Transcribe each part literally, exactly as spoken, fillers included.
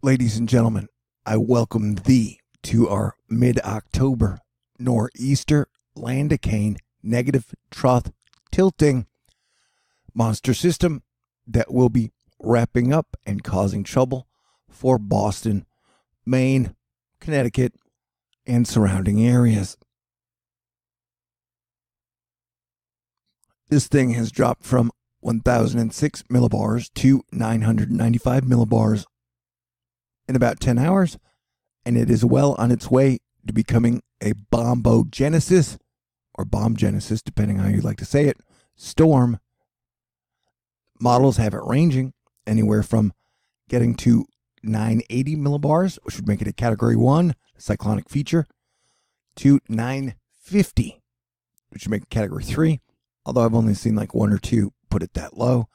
Ladies and gentlemen, I welcome thee to our mid-October Nor'Easter Landicane negative trough tilting monster system that will be wrapping up and causing trouble for Boston, Maine, Connecticut, and surrounding areas. This thing has dropped from one thousand six millibars to nine hundred ninety-five millibars in about ten hours, and it is well on its way to becoming a bombogenesis, or bombogenesis, depending how you like to say it, storm. Models have it ranging anywhere from getting to nine eighty millibars, which would make it a Category one cyclonic feature, to nine fifty, which would make it Category three, although I've only seen like one or two put it that low.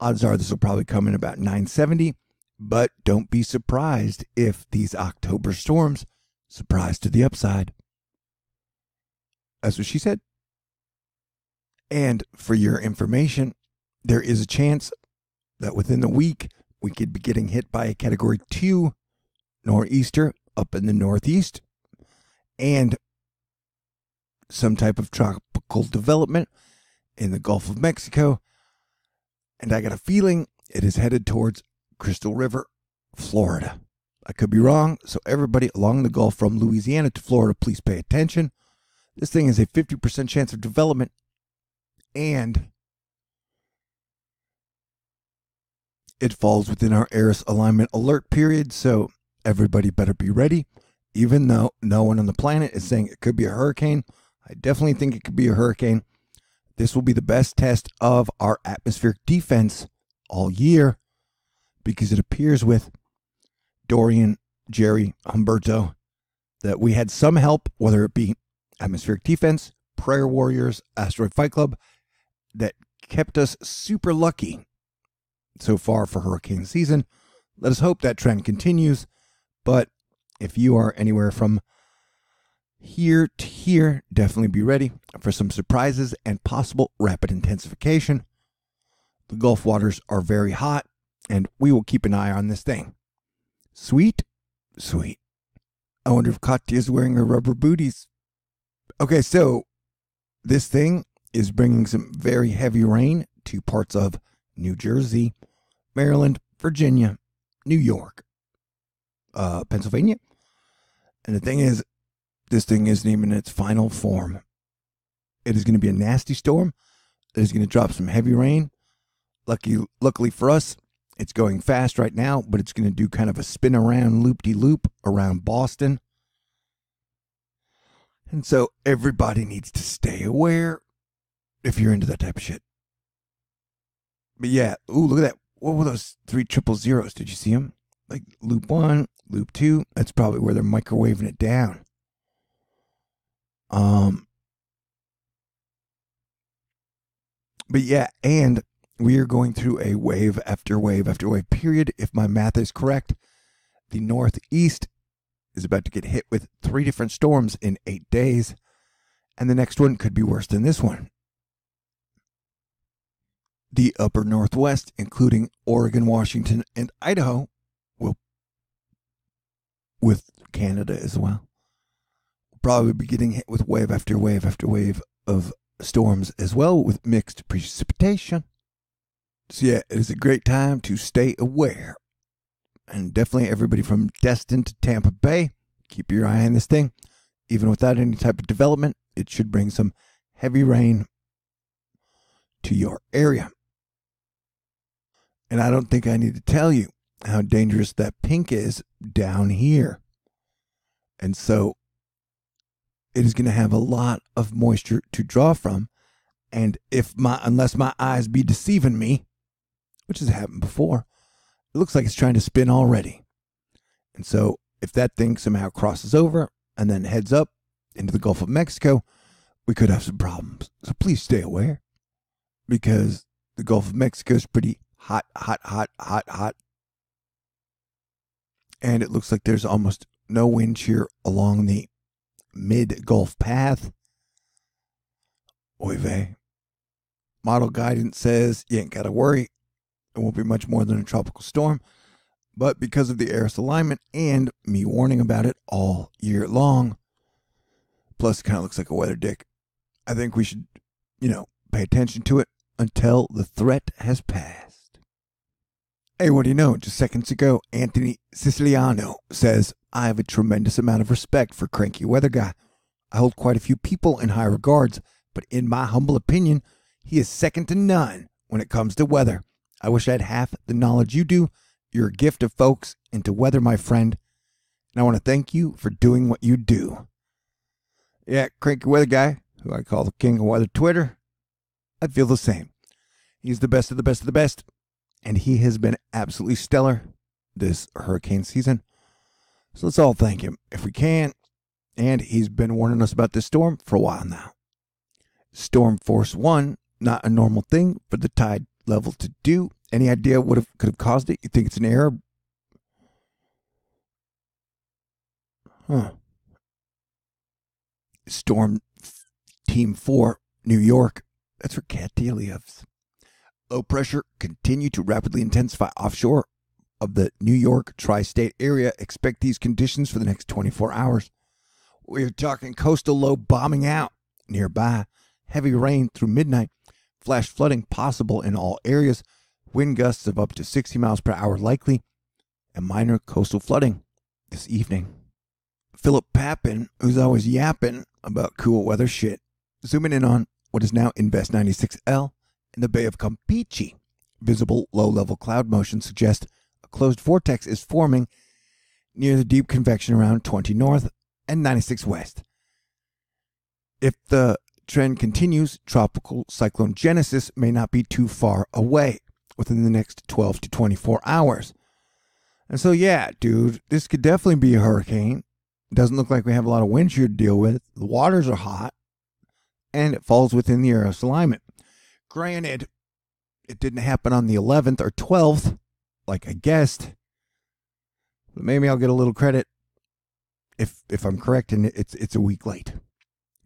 Odds are this will probably come in about nine seventy. But don't be surprised if these October storms surprise to the upside. That's what she said. And for your information, there is a chance that within the week, we could be getting hit by a Category two nor'easter up in the northeast and some type of tropical development in the Gulf of Mexico. And I got a feeling it is headed towards Crystal River, Florida. I could be wrong, so everybody along the Gulf from Louisiana to Florida, please pay attention. This thing is a fifty percent chance of development, and it falls within our AERIS alignment alert period, so everybody better be ready, even though no one on the planet is saying it could be a hurricane. I definitely think it could be a hurricane. This will be the best test of our atmospheric defense all year, because it appears with Dorian, Jerry, Humberto, that we had some help, whether it be atmospheric defense, prayer warriors, Asteroid Fight Club, that kept us super lucky so far for hurricane season. Let us hope that trend continues. But if you are anywhere from here to here, definitely be ready for some surprises and possible rapid intensification. The Gulf waters are very hot, and we will keep an eye on this thing. Sweet, sweet. I wonder if Katya's wearing her rubber booties. Okay, so this thing is bringing some very heavy rain to parts of New Jersey, Maryland, Virginia, New York, uh, Pennsylvania. And the thing is, this thing isn't even in its final form. It is going to be a nasty storm. It is going to drop some heavy rain. Lucky, luckily for us, it's going fast right now, but it's going to do kind of a spin around, loop-de-loop around Boston. And so everybody needs to stay aware if you're into that type of shit. But yeah, ooh, look at that. What were those three triple zeros? Did you see them? Like loop one, loop two. That's probably where they're microwaving it down. Um. But yeah, and we are going through a wave after wave after wave period. If my math is correct, the Northeast is about to get hit with three different storms in eight days, and the next one could be worse than this one. The upper Northwest, including Oregon, Washington, and Idaho, will, with Canada as well, probably be getting hit with wave after wave after wave of storms as well, with mixed precipitation. So yeah, it is a great time to stay aware. And definitely everybody from Destin to Tampa Bay, keep your eye on this thing. Even without any type of development, it should bring some heavy rain to your area. And I don't think I need to tell you how dangerous that pink is down here. And so it is going to have a lot of moisture to draw from. And if my unless my eyes be deceiving me, which has happened before, it looks like it's trying to spin already. And so if that thing somehow crosses over and then heads up into the Gulf of Mexico, we could have some problems. So please stay aware, because the Gulf of Mexico is pretty hot, hot, hot, hot, hot. And it looks like there's almost no wind shear along the mid-Gulf path. Oy vey. Model guidance says you ain't got to worry. It won't be much more than a tropical storm, but because of the AERIS alignment and me warning about it all year long. Plus, it kind of looks like a weather dick. I think we should, you know, pay attention to it until the threat has passed. Hey, what do you know? Just seconds ago, Anthony Siciliano says, I have a tremendous amount of respect for Cranky Weather Guy. I hold quite a few people in high regards, but in my humble opinion, he is second to none when it comes to weather. I wish I had half the knowledge you do. You're a gift of folks into weather, my friend, and I want to thank you for doing what you do. Yeah, Cranky Weather Guy, who I call the king of weather Twitter, I feel the same. He's the best of the best of the best, and he has been absolutely stellar this hurricane season. So let's all thank him if we can. And he's been warning us about this storm for a while now. Storm Force One, not a normal thing for the tide level to do. Any idea what could have caused it? You think it's an error? Huh. Storm Team four, New York. That's where Cat D lives. Low pressure continue to rapidly intensify offshore of the New York tri-state area. Expect these conditions for the next twenty-four hours. We're talking coastal low bombing out nearby. Heavy rain through midnight. Flash flooding possible in all areas. Wind gusts of up to sixty miles per hour likely. And minor coastal flooding this evening. Philip Pappin, who's always yapping about cool weather shit, zooming in on what is now Invest ninety-six L in the Bay of Campeche. Visible low-level cloud motion suggests a closed vortex is forming near the deep convection around twenty north and ninety-six west. If the trend continues, tropical cyclone Genesis may not be too far away within the next twelve to twenty-four hours. And so, yeah, dude, this could definitely be a hurricane. Doesn't look like we have a lot of wind shear to deal with. The waters are hot, and it falls within the AERIS alignment. Granted, it didn't happen on the eleventh or twelfth, like I guessed. But maybe I'll get a little credit if if I'm correct, and it's it's a week late.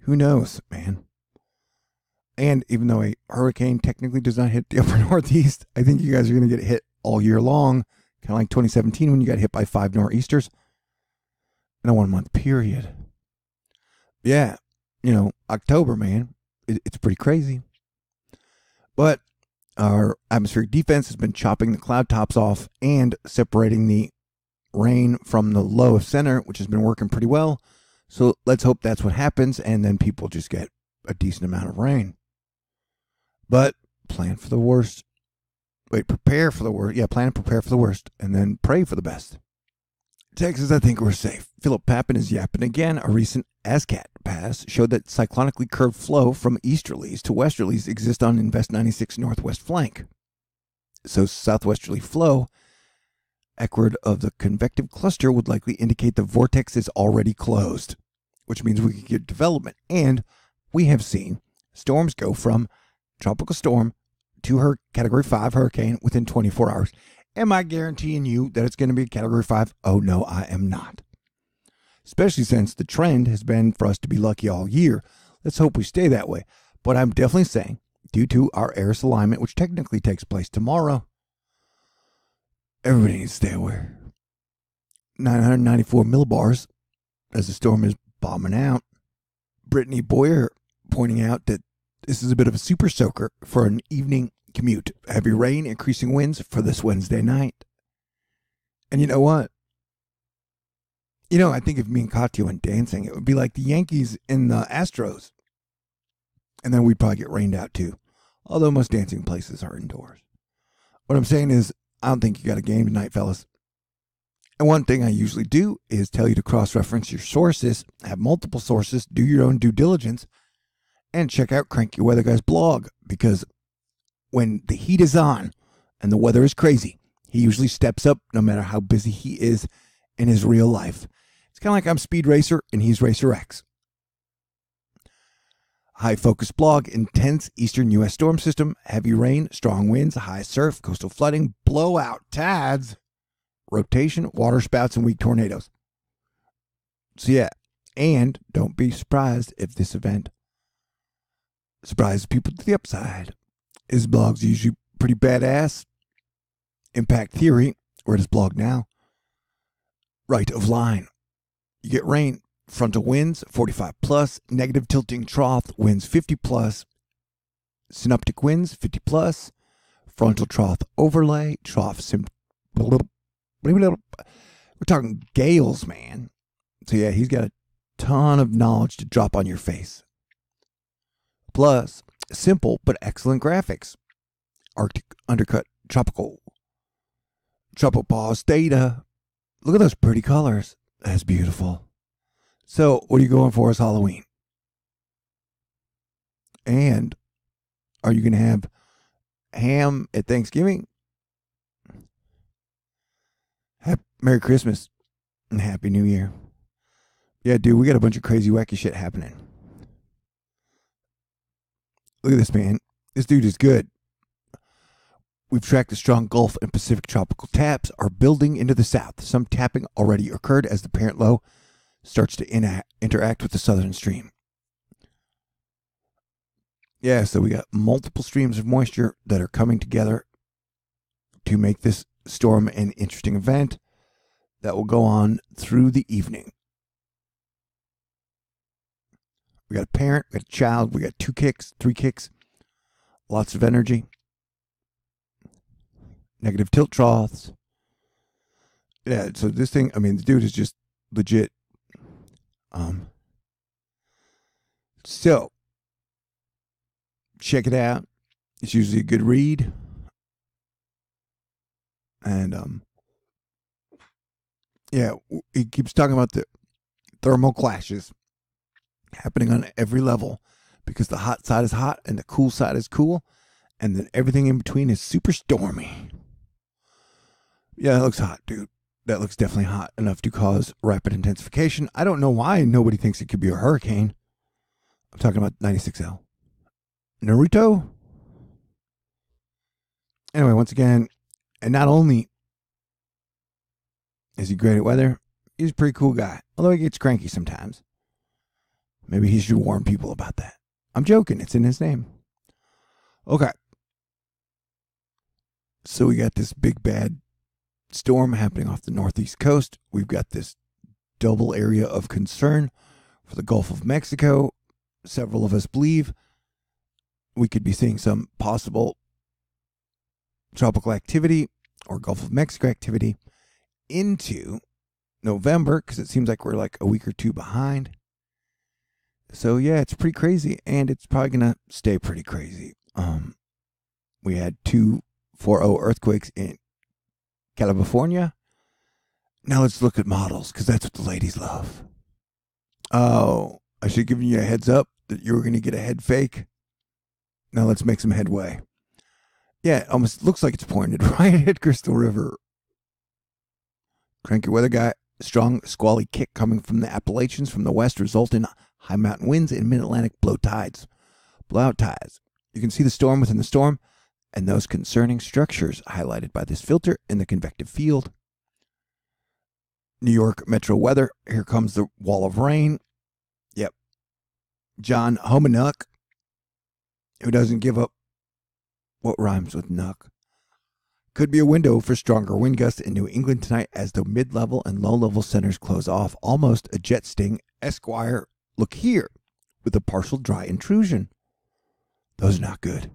Who knows, man? And even though a hurricane technically does not hit the upper northeast, I think you guys are going to get hit all year long, kind of like twenty seventeen when you got hit by five nor'easters in a one-month period. Yeah, you know, October, man, it, it's pretty crazy. But our atmospheric defense has been chopping the cloud tops off and separating the rain from the low of center, which has been working pretty well. So let's hope that's what happens, and then people just get a decent amount of rain. But plan for the worst. Wait, prepare for the worst. Yeah, plan and prepare for the worst, and then pray for the best. Texas, I think we're safe. Philip Pappin is yapping again. A recent ASCAT pass showed that cyclonically curved flow from easterlies to westerlies exists on Invest ninety-six northwest flank. So southwesterly flow equid of the convective cluster would likely indicate the vortex is already closed, which means we could get development. And we have seen storms go from tropical storm to her Category five hurricane within twenty-four hours. Am I guaranteeing you that it's going to be a Category five? Oh, no, I am not. Especially since the trend has been for us to be lucky all year. Let's hope we stay that way. But I'm definitely saying, due to our AERIS alignment, which technically takes place tomorrow, everybody needs to stay aware. nine hundred ninety-four millibars as the storm is bombing out. Brittany Boyer pointing out that this is a bit of a super soaker for an evening commute. Heavy rain, increasing winds for this Wednesday night. And you know what? You know, I think if me and Katya went dancing, it would be like the Yankees and the Astros. And then we'd probably get rained out too. Although most dancing places are indoors. What I'm saying is, I don't think you got a game tonight, fellas. And one thing I usually do is tell you to cross-reference your sources, have multiple sources, do your own due diligence, and check out Cranky Weather Guy's blog, because when the heat is on and the weather is crazy, he usually steps up no matter how busy he is in his real life. It's kind of like I'm Speed Racer and he's Racer X. High Focus Blog, intense eastern U S storm system, heavy rain, strong winds, high surf, coastal flooding, blowout tides, rotation, waterspouts, and weak tornadoes. So yeah, and don't be surprised if this event surprises people to the upside. His blog's usually pretty badass. Impact Theory, or at his blog now, right of line. You get rain, frontal winds, forty-five plus, negative tilting trough winds, fifty plus, synoptic winds, fifty plus, frontal trough overlay, trough, sim- we're talking gales, man. So yeah, he's got a ton of knowledge to drop on your face. Plus, simple but excellent graphics. Arctic undercut, tropical, tropopause data. Look at those pretty colors. That's beautiful. So, what are you going for as Halloween? And are you going to have ham at Thanksgiving? Happy, Merry Christmas and Happy New Year. Yeah, dude, we got a bunch of crazy, wacky shit happening. Look at this, man. This dude is good. We've tracked the strong Gulf and Pacific tropical taps are building into the south. Some tapping already occurred as the parent low starts to in- interact with the southern stream. Yeah, so we got multiple streams of moisture that are coming together to make this storm an interesting event that will go on through the evening. We got a parent, we got a child, we got two kicks, three kicks, lots of energy, negative tilt troughs. Yeah, so this thing, I mean, the dude is just legit. Um. So, check it out. It's usually a good read. And, um, yeah, he keeps talking about the thermal clashes happening on every level because the hot side is hot and the cool side is cool. And then everything in between is super stormy. Yeah, that looks hot, dude. That looks definitely hot enough to cause rapid intensification. I don't know why nobody thinks it could be a hurricane. I'm talking about ninety-six L. Naruto? Anyway, once again, and not only is he great at weather, he's a pretty cool guy. Although he gets cranky sometimes. Maybe he should warn people about that. I'm joking. It's in his name. Okay. So we got this big bad storm happening off the northeast coast. We've got this double area of concern for the Gulf of Mexico. Several of us believe we could be seeing some possible tropical activity or Gulf of Mexico activity into November because it seems like we're like a week or two behind. So yeah, it's pretty crazy, and it's probably gonna stay pretty crazy. Um, we had two four point oh earthquakes in California. Now let's look at models, because that's what the ladies love. Oh, I should have given you a heads up that you were going to get a head fake. Now let's make some headway. Yeah, it almost looks like it's pointed right at Crystal River. Cranky Weather Guy, strong squally kick coming from the Appalachians from the west result in high mountain winds and mid-Atlantic blow tides. Blowout tides. You can see the storm within the storm, and those concerning structures highlighted by this filter in the convective field. New York metro weather. Here comes the wall of rain. Yep. John Homenuk, who doesn't give up what rhymes with nuck. Could be a window for stronger wind gusts in New England tonight as the mid-level and low-level centers close off. Almost a jet sting, Esquire. Look here, with a partial dry intrusion. Those are not good.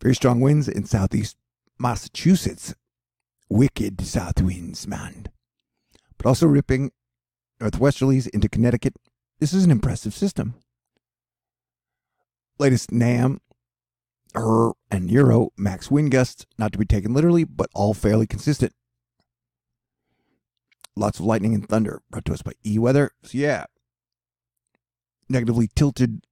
Very strong winds in southeast Massachusetts. Wicked south winds, man. But also ripping northwesterlies into Connecticut. This is an impressive system. Latest NAM, E R, and Euro max wind gusts. Not to be taken literally, but all fairly consistent. Lots of lightning and thunder brought to us by E-Weather. So yeah. Negatively tilted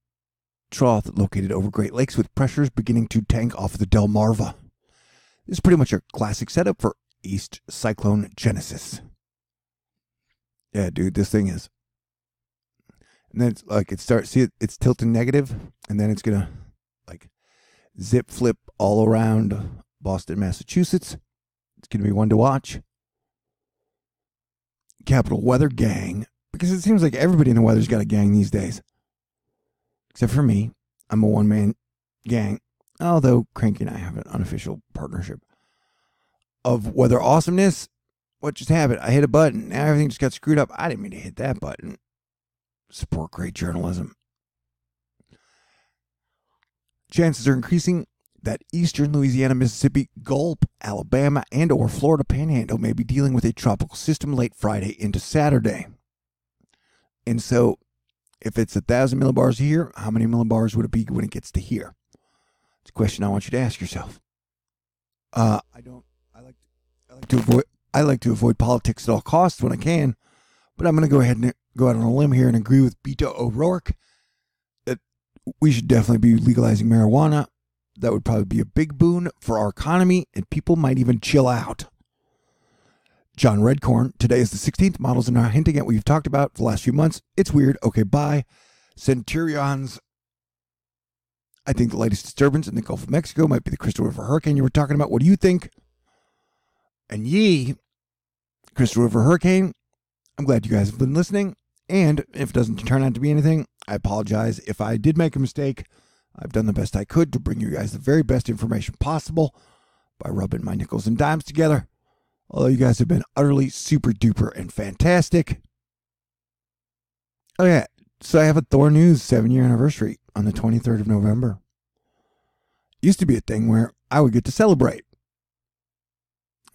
trough located over Great Lakes with pressures beginning to tank off the Delmarva. This is pretty much a classic setup for East Cyclone Genesis. Yeah, dude, this thing is. And then it's like it starts, see it, it's tilting negative, and then it's gonna like zip flip all around Boston, Massachusetts. It's gonna be one to watch. Capital Weather Gang, because it seems like everybody in the weather's got a gang these days. Except for me, I'm a one-man gang, although Cranky and I have an unofficial partnership. of weather awesomeness. What just happened? I hit a button. Now everything just got screwed up. I didn't mean to hit that button. Support great journalism. Chances are increasing that eastern Louisiana, Mississippi, Gulf, Alabama, and or Florida Panhandle may be dealing with a tropical system late Friday into Saturday. And so if it's a thousand millibars here, how many millibars would it be when it gets to here? It's a question I want you to ask yourself. Uh, I don't, I like, I like to avoid, I like to avoid politics at all costs when I can, but I'm going to go ahead and go out on a limb here and agree with Beto O'Rourke that we should definitely be legalizing marijuana. That would probably be a big boon for our economy, and people might even chill out. John Redcorn, today is the sixteenth. Models are now hinting at what you've talked about for the last few months. It's weird. Okay, bye. Centurions. I think the latest disturbance in the Gulf of Mexico might be the Crystal River Hurricane you were talking about. What do you think? And ye, Crystal River Hurricane, I'm glad you guys have been listening. And if it doesn't turn out to be anything, I apologize if I did make a mistake. I've done the best I could to bring you guys the very best information possible by rubbing my nickels and dimes together. Although you guys have been utterly super duper and fantastic. Oh yeah, so I have a Thor News seven-year anniversary on the twenty-third of November. It used to be a thing where I would get to celebrate.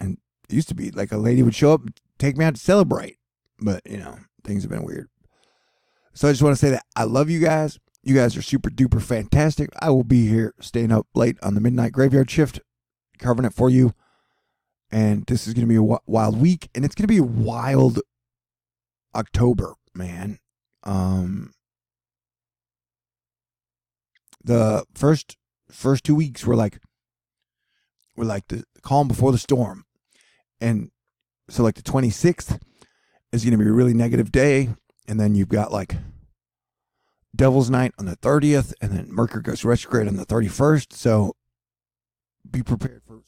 And it used to be like a lady would show up and take me out to celebrate. But, you know, things have been weird. So I just want to say that I love you guys. You guys are super duper fantastic. I will be here staying up late on the midnight graveyard shift, covering it for you. And this is going to be a wild week, and it's going to be a wild October, man. Um, the first first two weeks were like were like the calm before the storm, and so like the twenty-sixth is going to be a really negative day, and then you've got like Devil's Night on the thirtieth, and then Mercury goes retrograde on the thirty-first. So be prepared for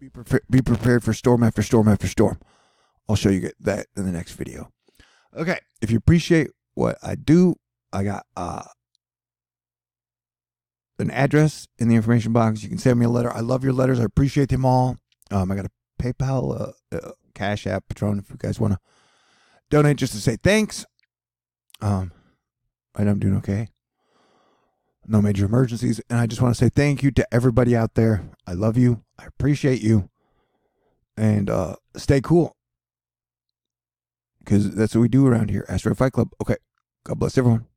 be, pre- be prepared for storm after storm after storm. I'll show you that in the next video. Okay, if you appreciate what I do, I got uh, an address in the information box. You can send me a letter. I love your letters. I appreciate them all. Um, I got a PayPal, uh, uh, Cash App, Patreon. If you guys want to donate just to say thanks. Um. And I'm doing okay. No major emergencies. And I just want to say thank you to everybody out there. I love you. I appreciate you. And uh, stay cool. Because that's what we do around here. Asteroid Fight Club. Okay. God bless everyone.